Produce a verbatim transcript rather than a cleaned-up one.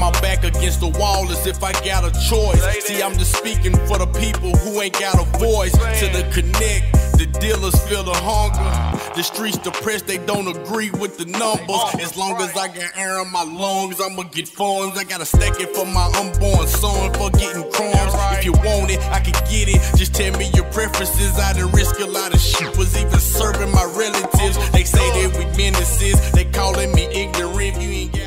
my back against the wall as if I got a choice. See, I'm just speaking for the people who ain't got a voice. To the connect, the dealers feel the hunger. The streets depressed, they don't agree with the numbers. As long as I got air in my lungs, I'ma get funds. I gotta stack it for my unborn son, for getting crumbs. If you want it, I can get it, just tell me your preferences. I done risk a lot of shit, was even serving my relatives. They say that we menaces, they calling me ignorant. You ain't